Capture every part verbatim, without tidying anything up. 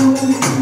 Oh,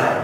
God.